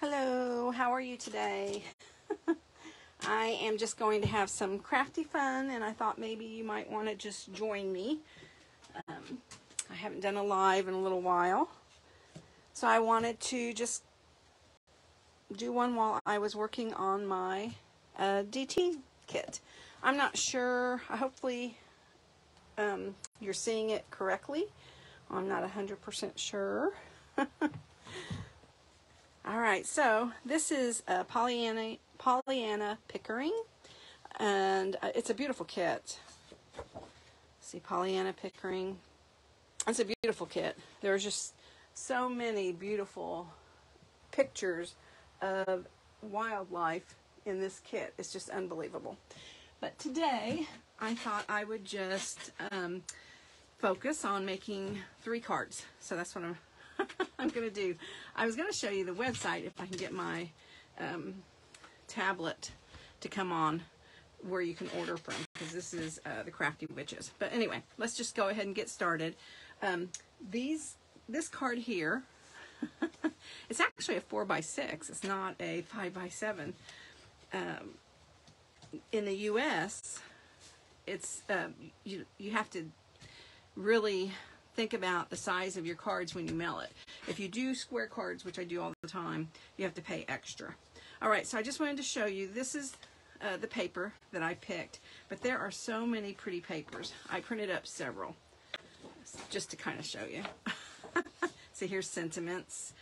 Hello, how are you today? I am just going to have some crafty fun, and I thought maybe you might want to just join me. I haven't done a live in a little while, so I wanted to just do one while I was working on my DT kit. I'm not sure, hopefully you're seeing it correctly. I'm not 100% sure. All right, so this is Pollyanna Pickering, and it's a beautiful kit. See, Pollyanna Pickering. It's a beautiful kit. There's just so many beautiful pictures of wildlife in this kit. It's just unbelievable. But today, I thought I would just focus on making 3 cards. So that's what I'm going to do. I was going to show you the website if I can get my tablet to come on where you can order from, because this is The Crafty Witches. But anyway, let's just go ahead and get started. This card here, it's actually a 4x6. It's not a 5x7. In the U.S., it's you have to really think about the size of your cards when you mail it. If you do square cards, which I do all the time, you have to pay extra. All right, so I just wanted to show you, this is the paper that I picked, but there are so many pretty papers. I printed up several just to kind of show you. So here's sentiments,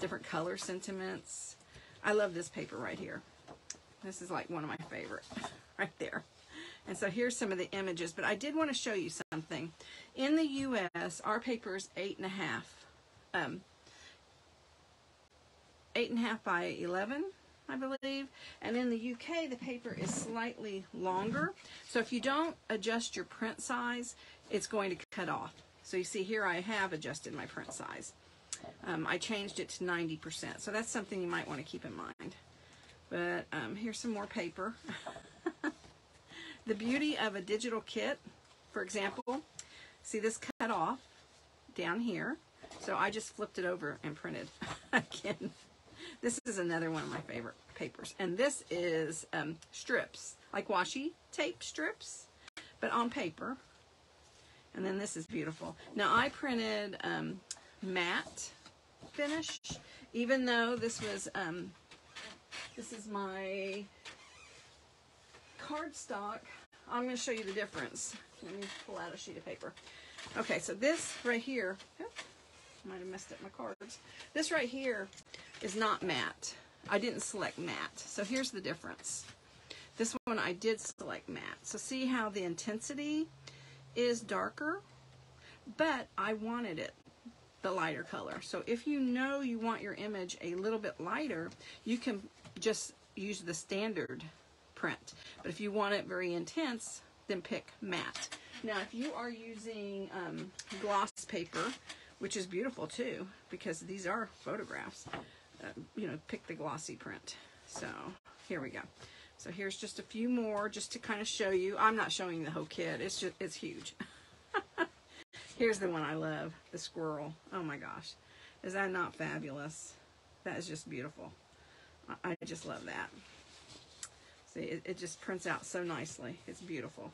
different color sentiments. I love this paper right here. This is like one of my favorite right there. And so here's some of the images, but I did want to show you something. In the U.S., our paper is 8.5. 8.5 by 11, I believe. And in the U.K., the paper is slightly longer. So if you don't adjust your print size, it's going to cut off. So you see here I have adjusted my print size. I changed it to 90%. So that's something you might want to keep in mind. But here's some more paper. The beauty of a digital kit, for example, see this cut off down here. So I just flipped it over and printed again. This is another one of my favorite papers. And this is strips, like washi tape strips, but on paper. And then this is beautiful. Now I printed matte finish, even though this was, this is my cardstock. I'm going to show you the difference. Let me pull out a sheet of paper. Okay, so this right here, I might have messed up my cards. This right here is not matte. I didn't select matte. So here's the difference. This one I did select matte. So see how the intensity is darker, but I wanted it the lighter color. So if you know you want your image a little bit lighter, you can just use the standard print. But if you want it very intense, then pick matte. Now, if you are using gloss paper, which is beautiful too, because these are photographs, you know, pick the glossy print. So here we go. So here's just a few more just to kind of show you. I'm not showing the whole kit. It's just, it's huge. Here's the one I love, the squirrel. Oh my gosh. Is that not fabulous? That is just beautiful. I just love that. See, it just prints out so nicely. It's beautiful.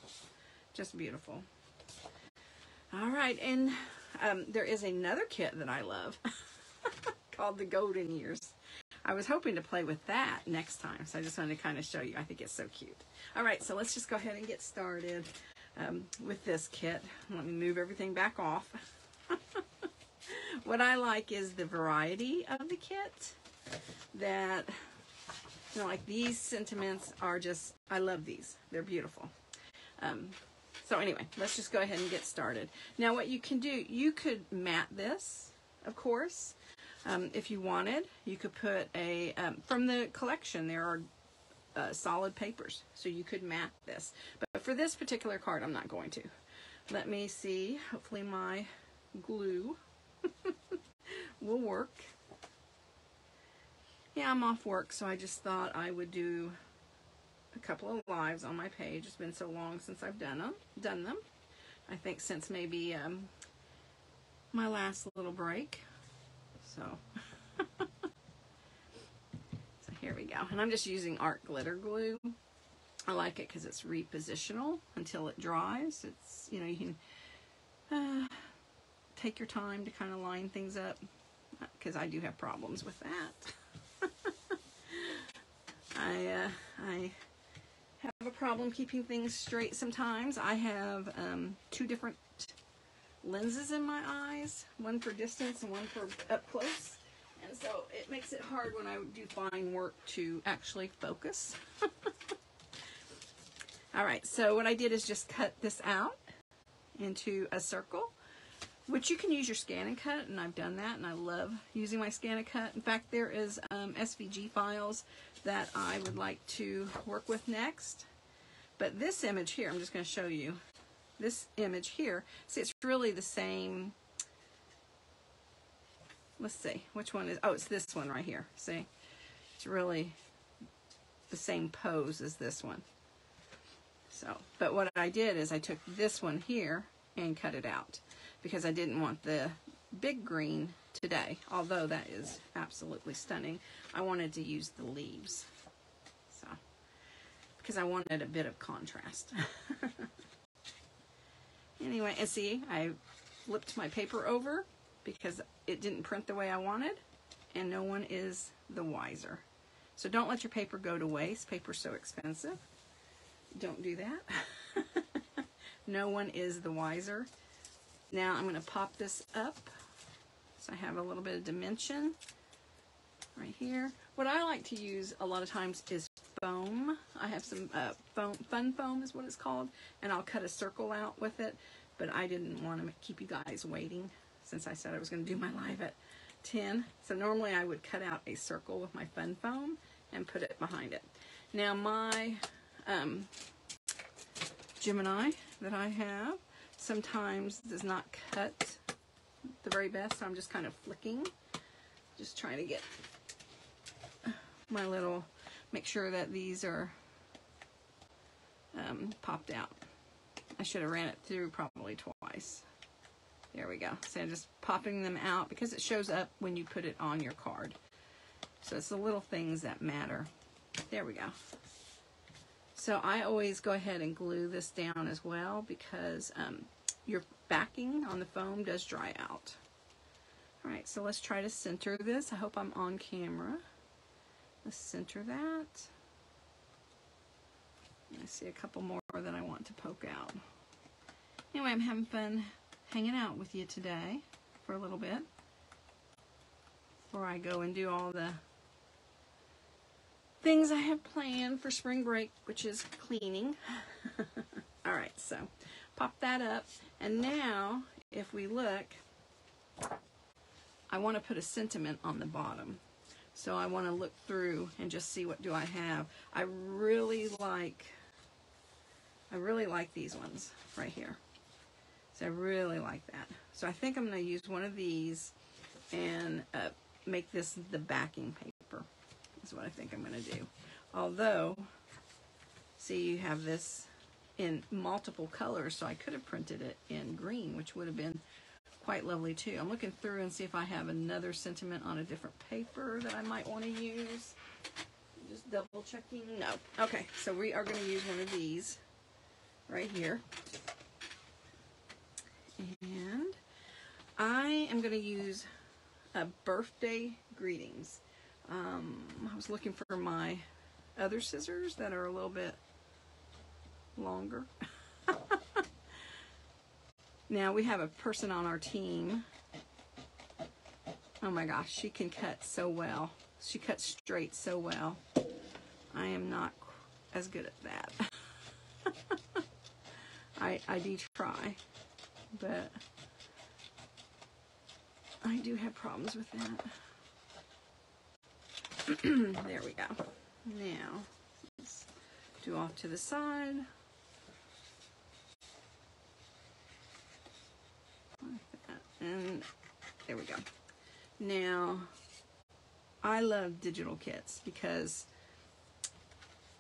Just beautiful. All right, and there is another kit that I love called the Golden Years. I was hoping to play with that next time, so I just wanted to kind of show you. I think it's so cute. All right, so let's just go ahead and get started with this kit. Let me move everything back off. What I like is the variety of the kit that... You know, like these sentiments are just, I love these. They're beautiful. So anyway, let's just go ahead and get started. Now what you can do, you could matte this, of course, if you wanted. You could put a, from the collection, there are solid papers, so you could map this. But for this particular card, I'm not going to. Let me see. Hopefully my glue will work. Yeah, I'm off work, so I just thought I would do a couple of lives on my page. It's been so long since I've done them. I think since maybe my last little break. So. So here we go. And I'm just using art glitter glue. I like it because it's repositional until it dries. It's, you know, you can take your time to kind of line things up, because I do have problems with that. I have a problem keeping things straight sometimes. I have two different lenses in my eyes, one for distance and one for up close, and so it makes it hard when I do fine work to actually focus. All right, so what I did is just cut this out into a circle, which you can use your ScanNCut, and I've done that, and I love using my ScanNCut. In fact, there is SVG files that I would like to work with next, but this image here, I'm just going to show you this image here. See, it's really the same. Let's see, which one is, oh, it's this one right here. See, it's really the same pose as this one. So, but what I did is I took this one here and cut it out, because I didn't want the big green today, although that is absolutely stunning. I wanted to use the leaves, so, because I wanted a bit of contrast. Anyway, and see, I flipped my paper over because it didn't print the way I wanted, and no one is the wiser. So don't let your paper go to waste. Paper's so expensive. Don't do that. No one is the wiser. Now I'm going to pop this up so I have a little bit of dimension right here. What I like to use a lot of times is foam. I have some foam, fun foam is what it's called, and I'll cut a circle out with it, but I didn't want to keep you guys waiting since I said I was going to do my live at 10. So normally I would cut out a circle with my fun foam and put it behind it. Now my Gemini that I have sometimes does not cut the very best, so I'm just kind of flicking, just trying to get my little, make sure that these are popped out. I should have ran it through probably twice. There we go. So I'm just popping them out because it shows up when you put it on your card. So it's the little things that matter. There we go. So I always go ahead and glue this down as well, because your backing on the foam does dry out. All right, so let's try to center this. I hope I'm on camera. Let's center that. I see a couple more that I want to poke out. Anyway, I'm having fun hanging out with you today for a little bit before I go and do all the things I have planned for spring break, which is cleaning. All right, so pop that up. And now, if we look, I want to put a sentiment on the bottom. So I want to look through and just see what do I have. I really like these ones right here. So I really like that. So I think I'm going to use one of these and make this the backing paper. That's what I think I'm going to do. Although, see, you have this in multiple colors, so I could have printed it in green, which would have been quite lovely too. I'm looking through and see if I have another sentiment on a different paper that I might want to use. Just double checking. No. Okay, so we are going to use one of these right here. And I am going to use a birthday greetings. I was looking for my other scissors that are a little bit longer. Now, we have a person on our team. Oh my gosh, she can cut so well. She cuts straight so well. I am not as good at that. I do try, but I do have problems with that. There we go. Now, let's do off to the side. Like that. And there we go. Now, I love digital kits because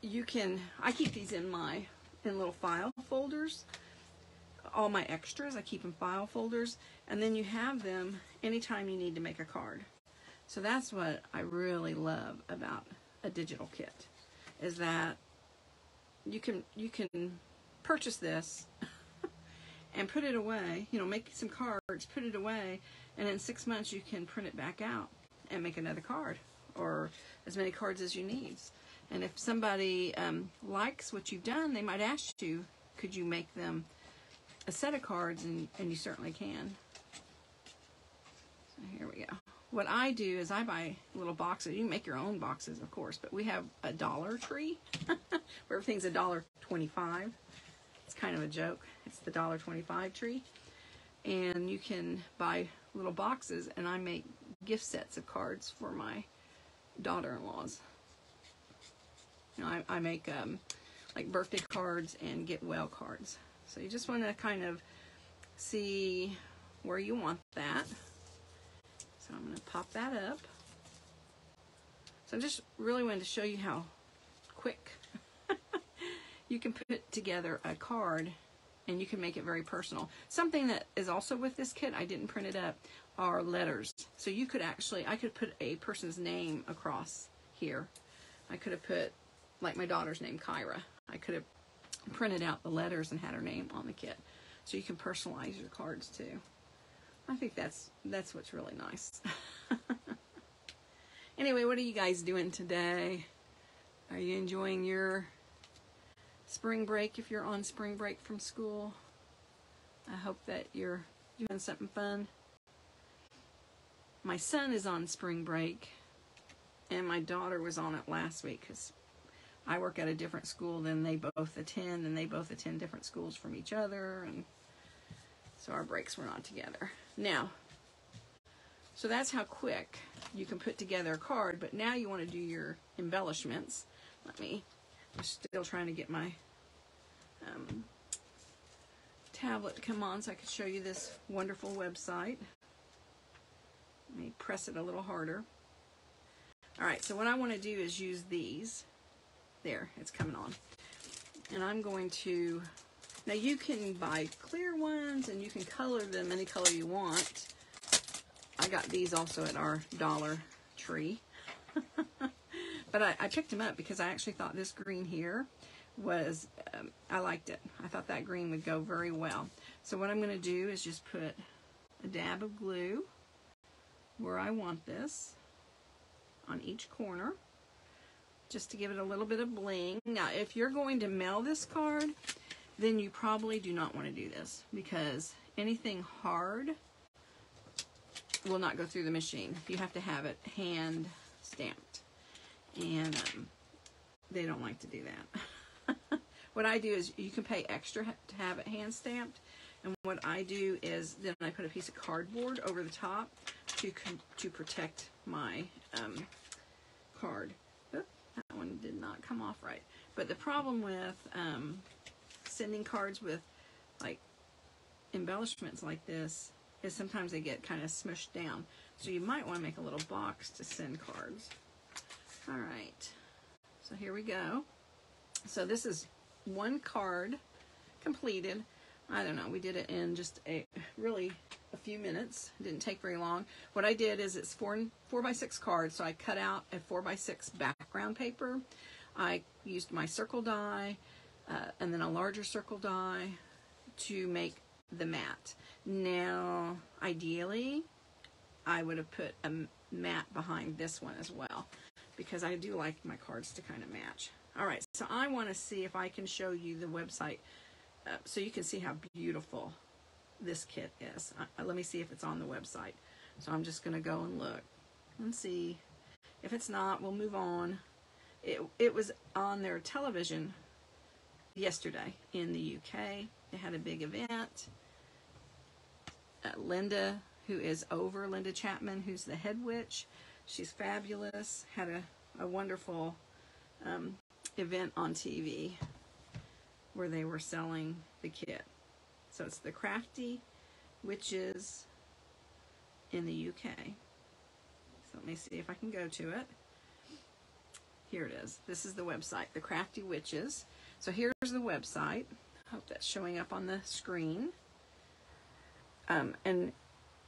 you can, I keep these in my, little file folders. All my extras, I keep in file folders, and then you have them anytime you need to make a card. So that's what I really love about a digital kit, is that you can purchase this and put it away, you know, make some cards, put it away, and in 6 months you can print it back out and make another card, or as many cards as you need. And if somebody likes what you've done, they might ask you, could you make them a set of cards, and you certainly can. So here we go. What I do is I buy little boxes. You can make your own boxes, of course, but we have a Dollar Tree where everything's $1.25. It's kind of a joke. It's the $1.25 tree. And you can buy little boxes, and I make gift sets of cards for my daughter-in-laws. You know, I make like birthday cards and get well cards. So you just want to kind of see where you want that. So I'm going to pop that up. So I just really wanted to show you how quick you can put together a card, and you can make it very personal. Something that is also with this kit, I didn't print it up, are letters. So you could actually, I could put a person's name across here. I could have put, like my daughter's name, Kyra. I could have printed out the letters and had her name on the kit, so you can personalize your cards too. I think that's what's really nice. Anyway, what are you guys doing today? Are you enjoying your spring break if you're on spring break from school? I hope that you're doing something fun. My son is on spring break, and my daughter was on it last week because I work at a different school than they both attend, and they both attend different schools from each other, and so our breaks were not together. Now, so that's how quick you can put together a card, but now you want to do your embellishments. Let me, I'm still trying to get my tablet to come on so I could show you this wonderful website. Let me press it a little harder. All right, so what I want to do is use these. There, it's coming on. And I'm going to, now you can buy clear ones and you can color them any color you want. I got these also at our Dollar Tree. But I picked them up because I actually thought this green here was, I liked it. I thought that green would go very well. So what I'm going to do is just put a dab of glue where I want this on each corner, just to give it a little bit of bling. Now, if you're going to mail this card, then you probably do not want to do this, because anything hard will not go through the machine. You have to have it hand stamped, and they don't like to do that. What I do is, you can pay extra to have it hand stamped, and what I do is then I put a piece of cardboard over the top to protect my card. That one did not come off right. But the problem with sending cards with like embellishments like this is sometimes they get kind of smushed down. So you might want to make a little box to send cards. All right, so here we go. So this is one card completed. I don't know, we did it in just a few minutes. It didn't take very long. What I did is, it's 4x6 cards, so I cut out a 4x6 background paper. I used my circle die and then a larger circle die to make the mat. Now, ideally, I would have put a mat behind this one as well, because I do like my cards to kind of match. All right, so I want to see if I can show you the website so you can see how beautiful this kit is. Let me see if it's on the website. So I'm just going to go and look and see. If it's not, we'll move on. It was on their television yesterday in the UK. They had a big event. Linda, who is over, Linda Chapman, who's the head witch, she's fabulous, had a wonderful event on TV where they were selling the kit. So it's The Crafty Witches in the UK. So let me see if I can go to it. Here it is. This is the website, The Crafty Witches. So here's the website. I hope that's showing up on the screen. And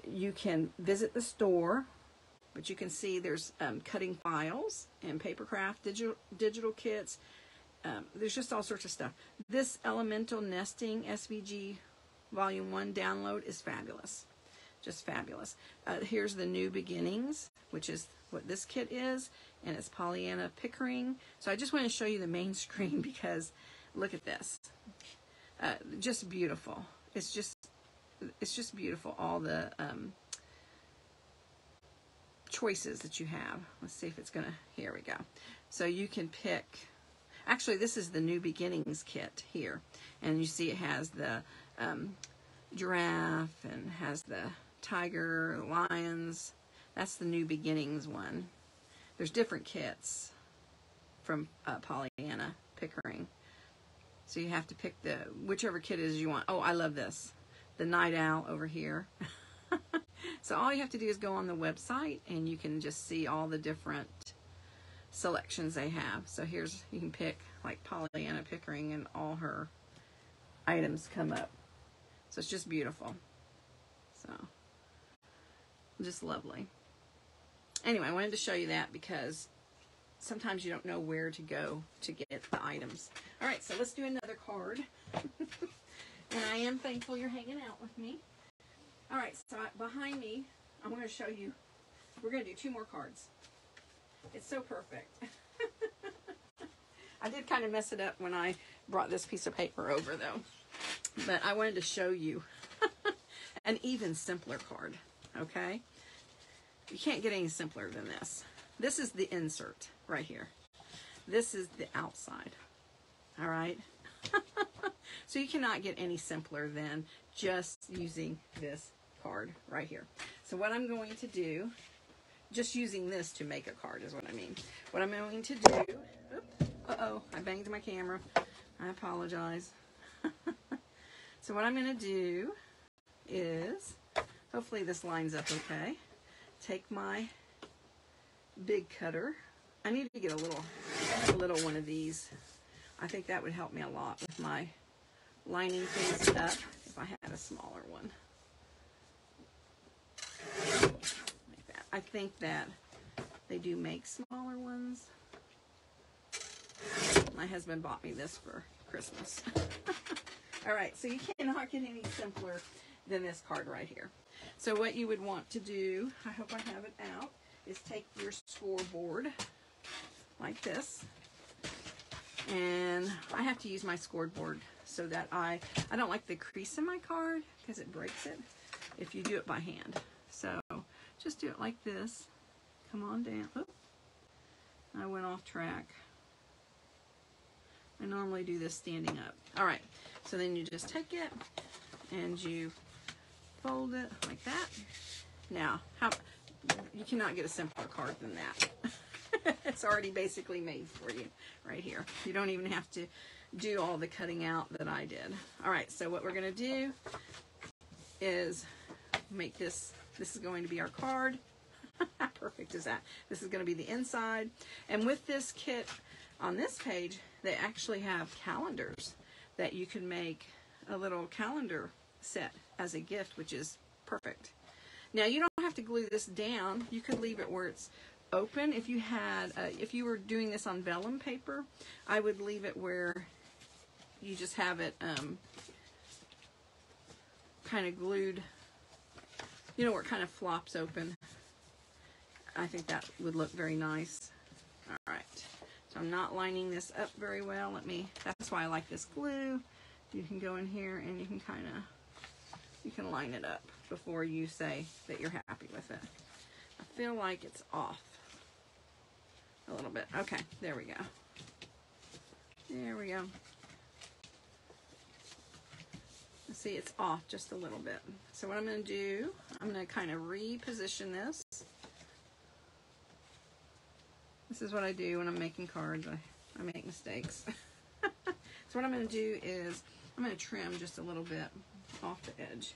you can visit the store, but you can see there's cutting files and paper craft, digital kits. There's just all sorts of stuff. This Elemental Nesting SVG Volume 1 download is fabulous. Just fabulous. Here's the New Beginnings, which is what this kit is, and it's Pollyanna Pickering. So I just want to show you the main screen because look at this. Just beautiful. It's just beautiful, all the choices that you have. Let's see if it's gonna, here we go. So you can pick, actually this is the New Beginnings kit here, and you see it has the giraffe and has the tiger, lions. That's the New Beginnings one. There's different kits from Pollyanna Pickering, so you have to pick the whichever kit is you want. Oh, I love this, the night owl over here. So all you have to do is go on the website and you can just see all the different selections they have. So here's, you can pick like Pollyanna Pickering and all her items come up. So it's just beautiful. So just lovely. Anyway, I wanted to show you that because sometimes you don't know where to go to get the items. All right, so let's do another card. And I am thankful you're hanging out with me. All right, so behind me, I'm going to show you. We're going to do two more cards. It's so perfect. I did kind of mess it up when I brought this piece of paper over, though. But I wanted to show you an even simpler card, okay? You can't get any simpler than this. This is the insert right here. This is the outside, all right? So you cannot get any simpler than just using this card right here. So what I'm going to do, just using this to make a card is what I mean. What I'm going to do, uh-oh, I banged my camera. I apologize. So what I'm going to do is, hopefully this lines up okay. Take my big cutter. I need to get a little one of these. I think that would help me a lot with my lining things up if I had a smaller one. Like that. I think that they do make smaller ones. My husband bought me this for Christmas. All right, so you cannot get any simpler than this card right here. So what you would want to do, I hope I have it out, is take your scoreboard like this. And I have to use my scoreboard so that I don't like the crease in my card because it breaks it if you do it by hand. So just do it like this. Come on down. Oops. I went off track. I normally do this standing up. All right, so then you just take it and you fold it like that. Now, you cannot get a simpler card than that. It's already basically made for you right here. You don't even have to do all the cutting out that I did. All right, so what we're going to do is make this. This is going to be our card. How perfect is that? This is going to be the inside. And with this kit on this page, they actually have calendars that you can make a little calendar set as a gift, which is perfect. Now, you don't have to glue this down. You could leave it where it's open. If you had, if you were doing this on vellum paper, I would leave it where you just have it kind of glued, you know, where it kind of flops open. I think that would look very nice. All right, so I'm not lining this up very well. Let me, that's why I like this glue. You can go in here and you can kind of, you can line it up before you say that you're happy with it. I feel like it's off a little bit. Okay, there we go. There we go. See, it's off just a little bit. So what I'm going to do, I'm going to kind of reposition this. This is what I do when I'm making cards. I I make mistakes. So what I'm going to do is I'm going to trim just a little bit off the edge.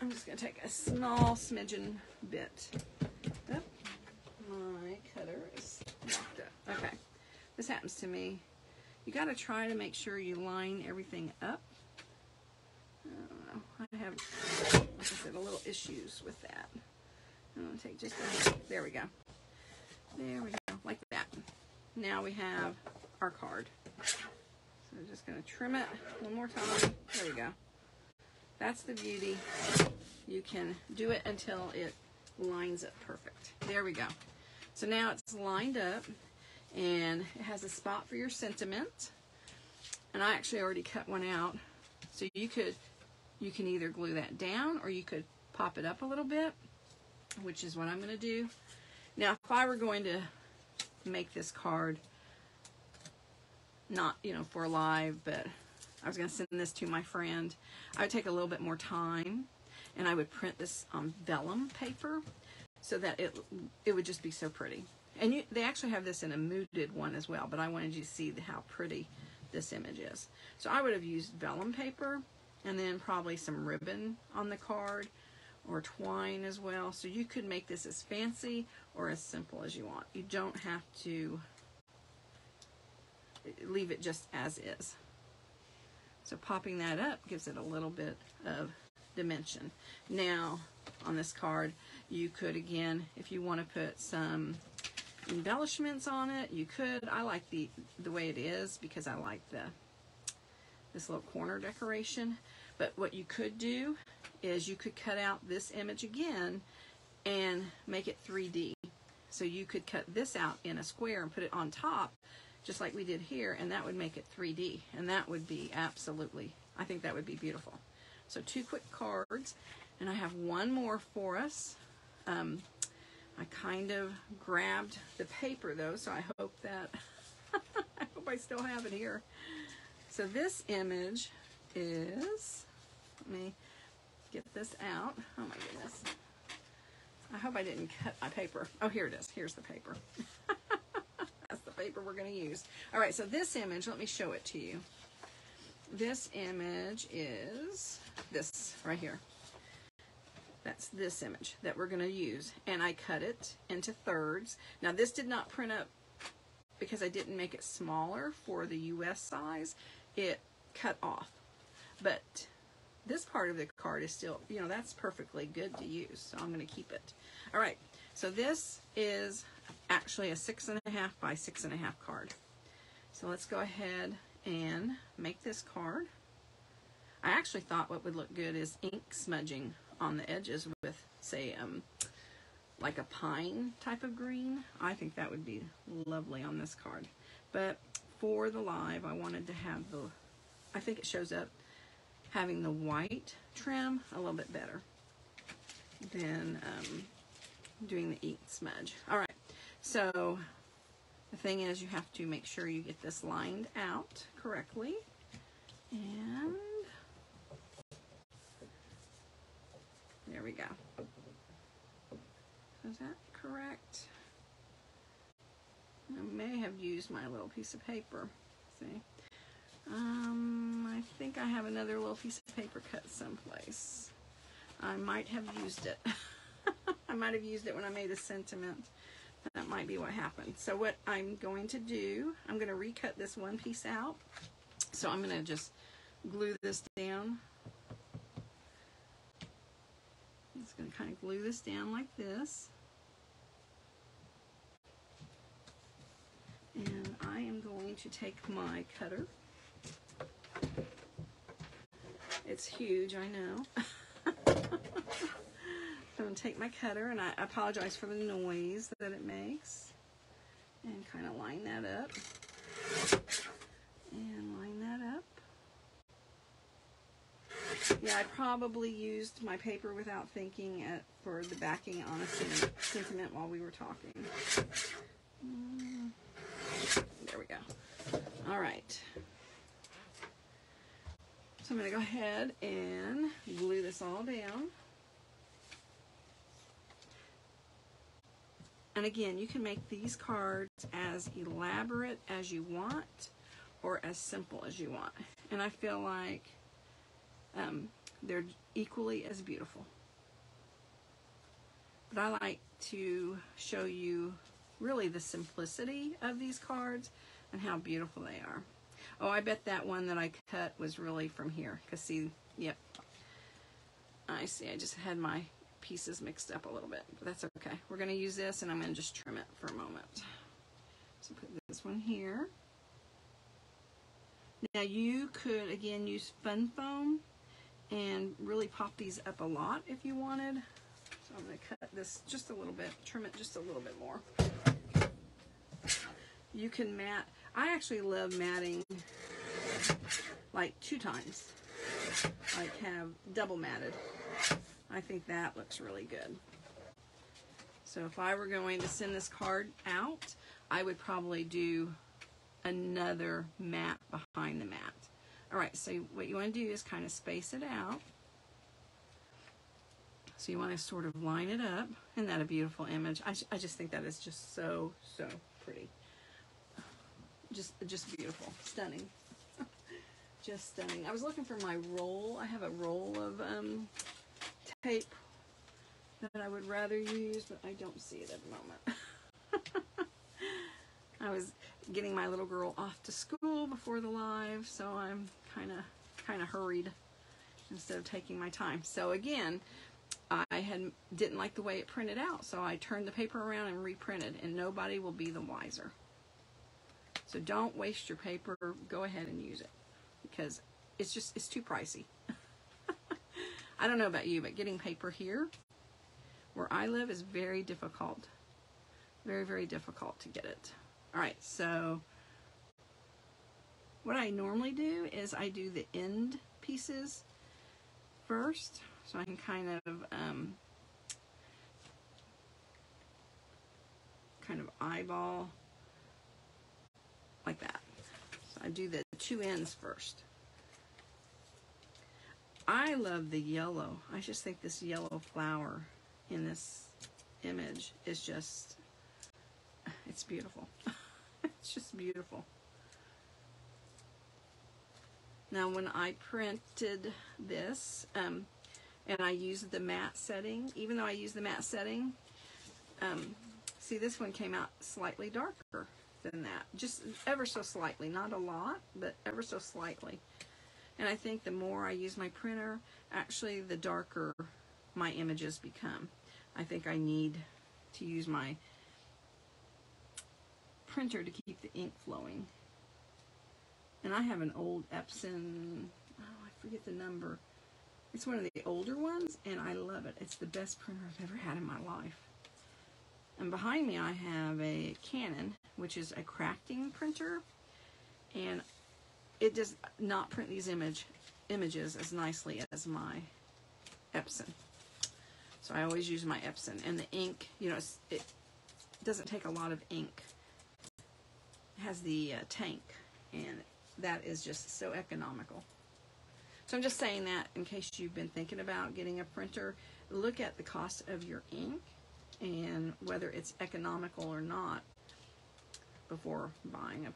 I'm just going to take a small smidgen bit. Oh, my cutter is locked up. Okay, this happens to me. You got to try to make sure you line everything up. I have, like I said, a little issues with that. I'm going to take just a, there we go. There we go, like that. Now we have our card. So I'm just going to trim it one more time. There we go. That's the beauty. You can do it until it lines up perfect. There we go. So now it's lined up and it has a spot for your sentiment. And I actually already cut one out. So you can either glue that down or you could pop it up a little bit, which is what I'm going to do. Now, if I were going to make this card, not, you know, for live, but I was going to send this to my friend, I would take a little bit more time and I would print this on vellum paper so that it would just be so pretty. And they actually have this in a muted one as well, but I wanted you to see how pretty this image is. So I would have used vellum paper and then probably some ribbon on the card or twine as well. So you could make this as fancy or as simple as you want. You don't have to leave it just as is. So popping that up gives it a little bit of dimension. Now on this card, you could, again, if you want to put some embellishments on it, you could. I like the way it is because I like this little corner decoration. But what you could do is you could cut out this image again and make it 3D. So you could cut this out in a square and put it on top just like we did here, and that would make it 3D, and that would be absolutely, I think that would be beautiful. So two quick cards, and I have one more for us. I kind of grabbed the paper though, so I hope that I hope I still have it here. So this image is, let me get this out. Oh my goodness. I hope I didn't cut my paper. Oh, here it is. Here's the paper. That's the paper we're going to use. All right, so this image, let me show it to you. This image is this right here. That's this image that we're going to use. And I cut it into thirds. Now, this did not print up because I didn't make it smaller for the US size. It cut off. But this part of the card is still, you know, that's perfectly good to use. So I'm going to keep it. All right. So this is actually a 6.5 by 6.5 card. So let's go ahead and make this card. I actually thought what would look good is ink smudging on the edges with, say, like a pine type of green. I think that would be lovely on this card. But for the live, I wanted to have the, I think it shows up having the white trim a little bit better than doing the ink smudge. All right, so the thing is you have to make sure you get this lined out correctly. And there we go. Is that correct? I may have used my little piece of paper. Let's see? I think I have another little piece of paper cut someplace. I might have used it. I might have used it when I made a sentiment. That might be what happened. So what I'm going to do, I'm going to recut this one piece out. So I'm going to just glue this down. I'm just going to kind of glue this down like this. And I am going to take my cutter. It's huge, I know. I'm going to take my cutter, and I apologize for the noise that it makes. And kind of line that up. And line that up. Yeah, I probably used my paper without thinking for the backing on a sentiment while we were talking. There we go. All right. So I'm going to go ahead and glue this all down. And again, you can make these cards as elaborate as you want or as simple as you want. And I feel like they're equally as beautiful. But I like to show you really the simplicity of these cards and how beautiful they are. Oh, I bet that one that I cut was really from here. Because see, yep. I see, I just had my pieces mixed up a little bit, but that's okay. We're going to use this and I'm going to just trim it for a moment. So put this one here. Now you could, again, use fun foam and really pop these up a lot if you wanted. So I'm going to cut this just a little bit, trim it just a little bit more. You can mat. I actually love matting like 2 times. Like have double matted. I think that looks really good. So if I were going to send this card out, I would probably do another mat behind the mat. All right, so what you want to do is kind of space it out. So you want to sort of line it up. Isn't that a beautiful image? I just think that is just so, so pretty. Just beautiful, stunning. Just stunning. I was looking for my roll. I have a roll of tape that I would rather use, but I don't see it at the moment. I was getting my little girl off to school before the live, so I'm kind of hurried instead of taking my time. So again, I didn't like the way it printed out, so I turned the paper around and reprinted, and nobody will be the wiser. So don't waste your paper. Go ahead and use it because it's too pricey. I don't know about you, but getting paper here where I live is very difficult. Very, very difficult to get it. All right, so what I normally do is I do the end pieces first, so I can kind of eyeball like that. So I do the 2 ends first. I love the yellow. I just think this yellow flower in this image is just, it's beautiful. It's just beautiful. Now when I printed this, and I used the matte setting, even though I used the matte setting, see this one came out slightly darker than that. Just ever so slightly, not a lot, but ever so slightly. And I think the more I use my printer, actually the darker my images become. I think I need to use my printer to keep the ink flowing. And I have an old Epson, oh, I forget the number. It's one of the older ones, and I love it. It's the best printer I've ever had in my life. And behind me I have a Canon, which is a crafting printer. And it does not print these images as nicely as my Epson. So I always use my Epson. And the ink, you know, it doesn't take a lot of ink. It has the tank, and that is just so economical. So I'm just saying that in case you've been thinking about getting a printer, look at the cost of your ink and whether it's economical or not before buying a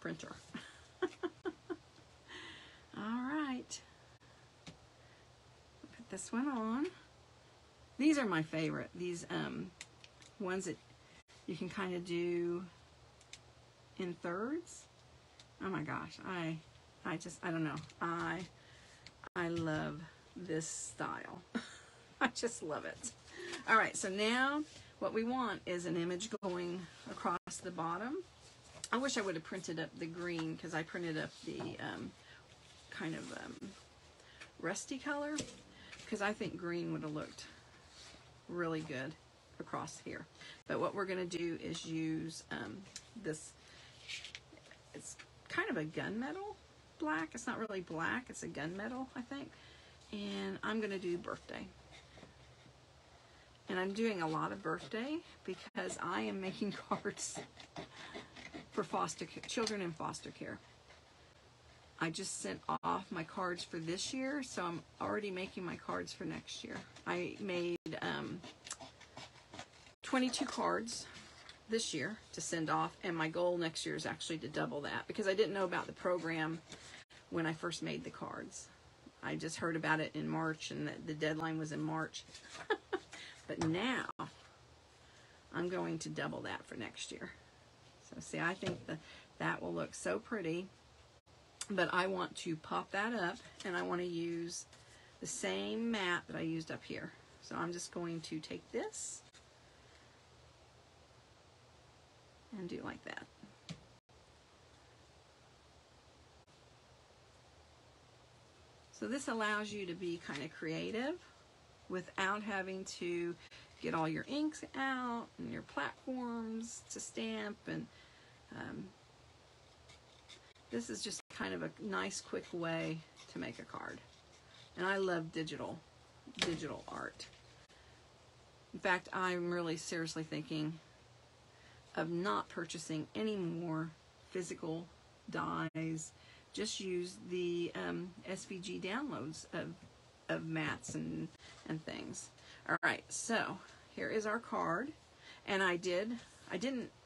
printer. All right, put this one on. These are my favorite. These ones that you can kind of do in thirds. Oh my gosh, I don't know. I love this style. I just love it. All right, so now what we want is an image going across the bottom. I wish I would have printed up the green because I printed up the kind of rusty color because I think green would have looked really good across here. But what we're going to do is use this, it's kind of a gunmetal black. It's not really black, it's a gunmetal, I think. And I'm going to do birthday. And I'm doing a lot of birthday because I am making cards for foster care, children in foster care. I just sent off my cards for this year, so I'm already making my cards for next year. I made 22 cards this year to send off, and my goal next year is actually to double that, because I didn't know about the program when I first made the cards. I just heard about it in March, and the deadline was in March. But now I'm going to double that for next year. So see, I think that will look so pretty. But I want to pop that up, and I want to use the same mat that I used up here. So I'm just going to take this and do like that. So this allows you to be kind of creative without having to get all your inks out and your platforms to stamp. And this is just kind of a nice, quick way to make a card. And I love digital art. In fact, I'm really seriously thinking of not purchasing any more physical dies. Just use the SVG downloads of mats and things. All right, so here is our card, and I didn't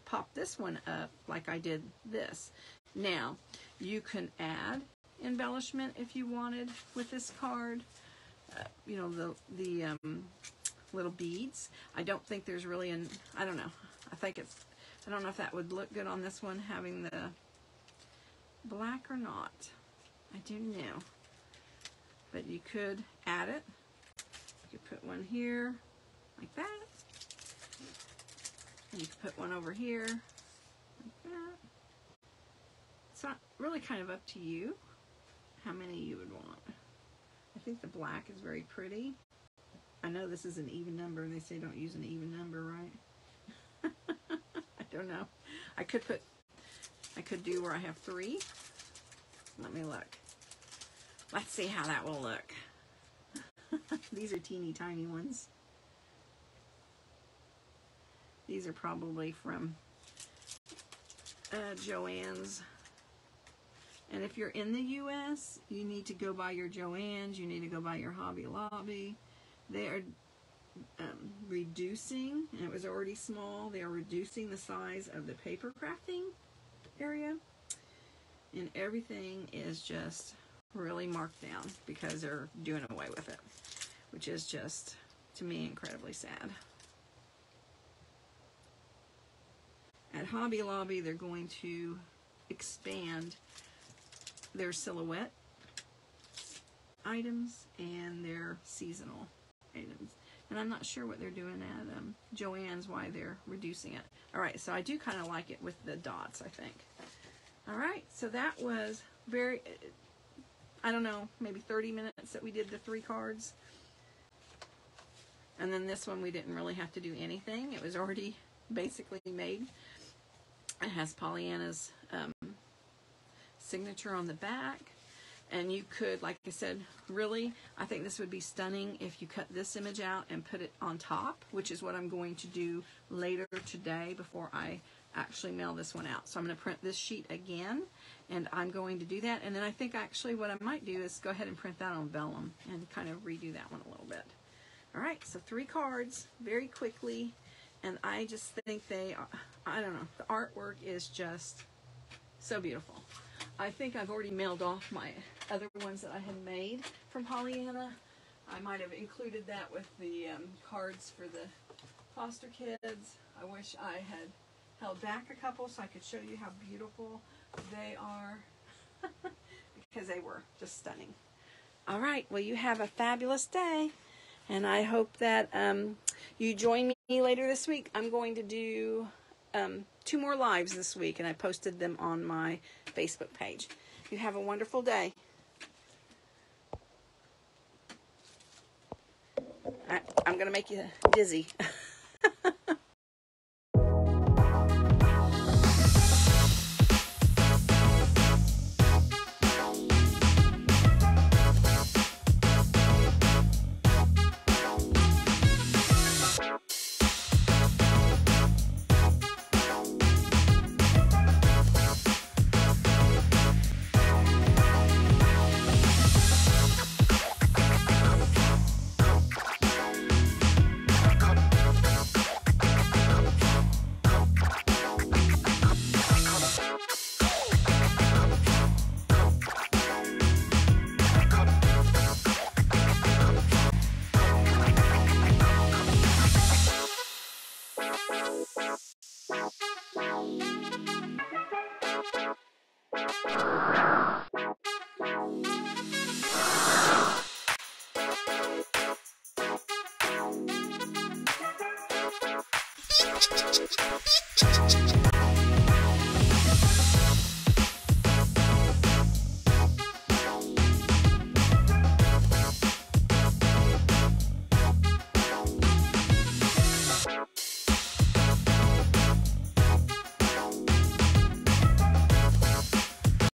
pop this one up like I did this. Now you can add embellishment if you wanted with this card. You know, the little beads. I don't think there's really an. I don't know. I don't know if that would look good on this one, having the black or not. I do know. But you could add it. You could put one here like that. And you could put one over here like that. It's not really kind of up to you how many you would want. I think the black is very pretty. I know this is an even number, and they say don't use an even number, right? I don't know. I could do where I have 3. Let me look. Let's see how that will look. These are teeny tiny ones. These are probably from Joann's. And if you're in the U.S., you need to go buy your Joann's. You need to go buy your Hobby Lobby. They are reducing, and it was already small. They are reducing the size of the paper crafting area, and everything is just really marked down because they're doing away with it, which is just, to me, incredibly sad. At Hobby Lobby, they're going to expand their silhouette items and their seasonal items. And I'm not sure what they're doing at Joann's, why they're reducing it. All right, so I do kind of like it with the dots, I think. All right, so that was very, I don't know, maybe 30 minutes that we did the 3 cards. And then this one we didn't really have to do anything. It was already basically made. It has Pollyanna's signature on the back. And you could, like I said, really, I think this would be stunning if you cut this image out and put it on top, which is what I'm going to do later today before I actually mail this one out. So I'm going to print this sheet again, and I'm going to do that. And then I think actually what I might do is go ahead and print that on vellum and kind of redo that one a little bit. All right, so 3 cards very quickly. And I just think they are, I don't know, the artwork is just so beautiful. I think I've already mailed off my other ones that I had made from Pollyanna. I might have included that with the cards for the foster kids. I wish I had held back a couple so I could show you how beautiful they are, because they were just stunning. All right, well, you have a fabulous day, and I hope that you join me later this week. I'm going to do 2 more lives this week, and I posted them on my Facebook page. You have a wonderful day. I'm going to make you dizzy.